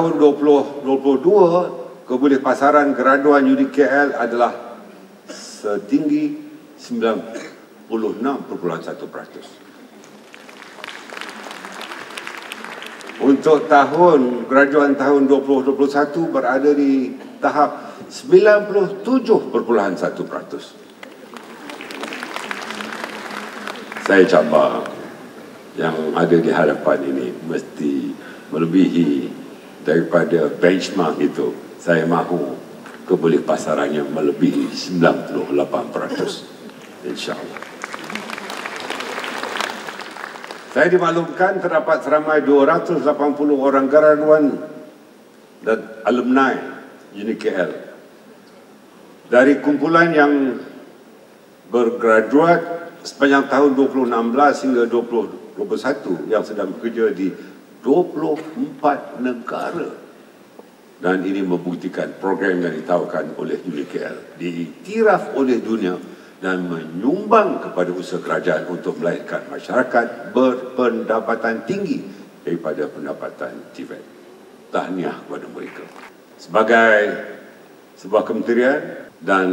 tahun 2022 kebudayaan pasaran graduan UniKL adalah setinggi 96.1%. Untuk tahun graduan tahun 2021 berada di tahap 97.1%. Saya cabar yang ada di hadapan ini mesti melebihi daripada benchmark itu. Saya mahu kebudayaan pasarannya melebihi 98%. InsyaAllah. Saya dimaklumkan terdapat seramai 280 orang graduan dan alumni UniKL dari kumpulan yang bergraduat sepanjang tahun 2016 hingga 2021 yang sedang bekerja di 24 negara, dan ini membuktikan program yang ditawarkan oleh UniKL diiktiraf oleh dunia dan menyumbang kepada usaha kerajaan untuk melahirkan masyarakat berpendapatan tinggi daripada pendapatan TVET. Tahniah kepada mereka. Sebagai sebuah kementerian dan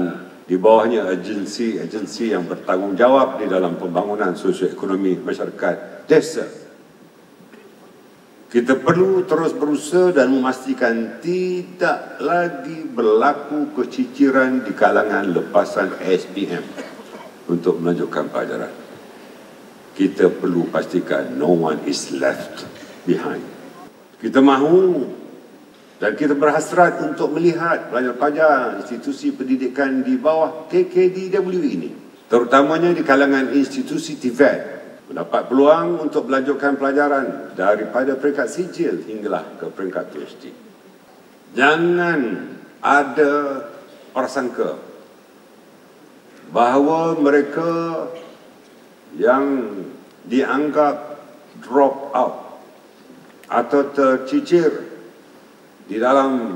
di bawahnya agensi-agensi yang bertanggungjawab di dalam pembangunan sosioekonomi masyarakat desa, kita perlu terus berusaha dan memastikan tidak lagi berlaku keciciran di kalangan lepasan SPM untuk menunjukkan pelajaran. Kita perlu pastikan no one is left behind. Kita mahu dan kita berhasrat untuk melihat pelajar-pelajar institusi pendidikan di bawah KKDW ini, terutamanya di kalangan institusi TVET, mendapat peluang untuk melanjutkan pelajaran daripada peringkat sijil hinggalah ke peringkat PhD. Jangan ada prasangka bahawa mereka yang dianggap drop out atau tercicir di dalam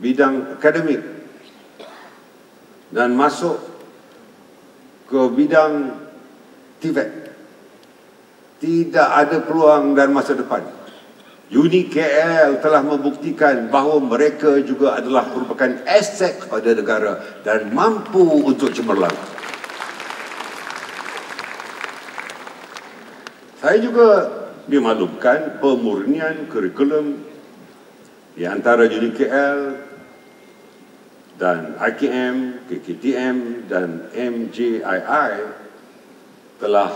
bidang akademik dan masuk ke bidang TVET tidak ada peluang dan masa depan. UniKL telah membuktikan bahawa mereka juga adalah merupakan aset pada negara dan mampu untuk cemerlang. Saya juga dimaklumkan pemurnian kurikulum di antara UniKL dan IKM, KKTM dan MGII telah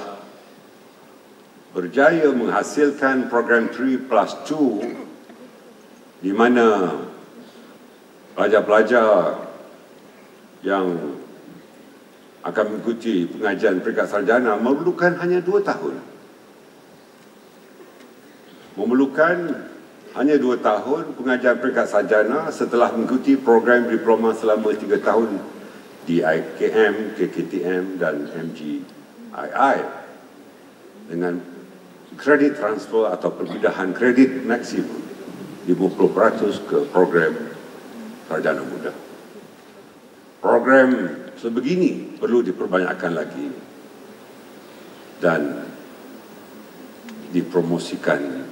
berjaya menghasilkan program 3+2 di mana pelajar-pelajar yang akan mengikuti pengajian peringkat sarjana memerlukan hanya 2 tahun. Memerlukan hanya 2 tahun pengajian peringkat sarjana setelah mengikuti program diploma selama 3 tahun di IKM, KKTM dan MGII dengan kredit transfer atau perpindahan kredit maksimum di 50% ke program sarjana muda. Program sebegini perlu diperbanyakkan lagi dan dipromosikan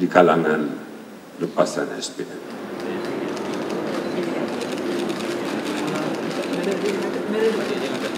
di kalangan lepasan SPM.